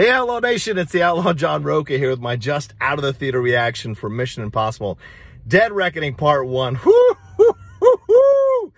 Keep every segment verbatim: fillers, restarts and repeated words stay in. Hey, Outlaw Nation, it's the Outlaw John Rocha here with my just out of the theater reaction for Mission Impossible Dead Reckoning Part One. Woo, woo, woo, woo.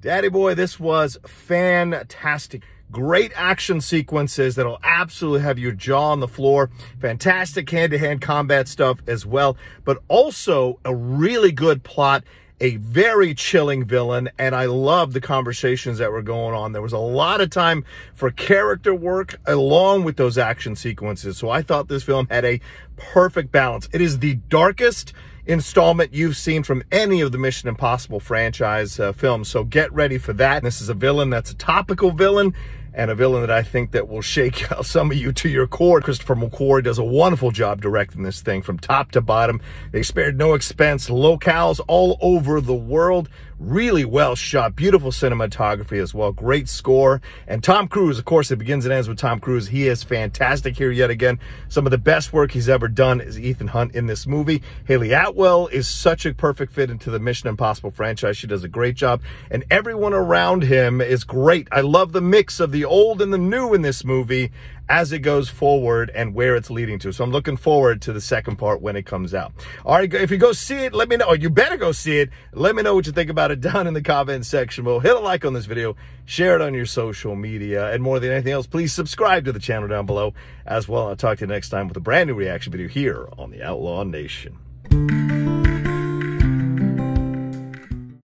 Daddy boy, this was fantastic. Great action sequences that'll absolutely have your jaw on the floor. Fantastic hand-to-hand combat stuff as well, but also a really good plot, a very chilling villain, and I love the conversations that were going on. There was a lot of time for character work along with those action sequences, so I thought this film had a perfect balance. It is the darkest installment you've seen from any of the Mission Impossible franchise uh, films, so get ready for that. This is a villain that's a topical villain, and a villain that I think that will shake some of you to your core. Christopher McQuarrie does a wonderful job directing this thing from top to bottom. They spared no expense, locales all over the world. Really well shot, beautiful cinematography as well, great score. And Tom Cruise, of course, it begins and ends with Tom Cruise. He is fantastic here yet again. Some of the best work he's ever done is Ethan Hunt in this movie. Hayley Atwell is such a perfect fit into the Mission Impossible franchise. She does a great job. And everyone around him is great. I love the mix of the old and the new in this movie as it goes forward and where it's leading to. So I'm looking forward to the second part when it comes out. All right, if you go see it, let me know. Or you better go see it. Let me know what you think about it down in the comment section. Well, hit a like on this video, share it on your social media, and more than anything else, please subscribe to the channel down below as well. I'll talk to you next time with a brand new reaction video here on the Outlaw Nation.